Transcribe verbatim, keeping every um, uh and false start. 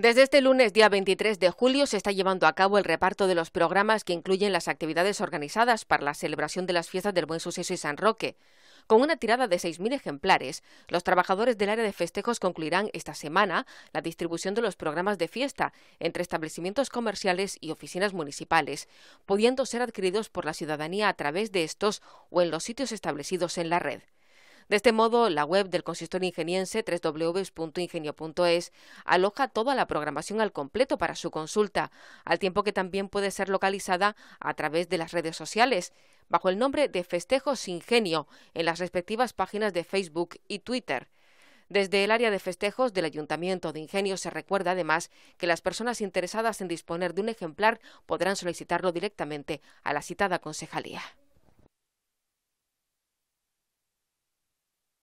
Desde este lunes, día veintitrés de julio, se está llevando a cabo el reparto de los programas que incluyen las actividades organizadas para la celebración de las Fiestas del Buen Suceso y San Roque. Con una tirada de seis mil ejemplares, los trabajadores del área de festejos concluirán esta semana la distribución de los programas de fiesta entre establecimientos comerciales y oficinas municipales, pudiendo ser adquiridos por la ciudadanía a través de estos o en los sitios establecidos en la red. De este modo, la web del consistorio ingeniense doble u doble u doble u punto ingenio punto es aloja toda la programación al completo para su consulta, al tiempo que también puede ser localizada a través de las redes sociales, bajo el nombre de Festejos Ingenio, en las respectivas páginas de Facebook y Twitter. Desde el área de festejos del Ayuntamiento de Ingenio se recuerda además que las personas interesadas en disponer de un ejemplar podrán solicitarlo directamente a la citada concejalía.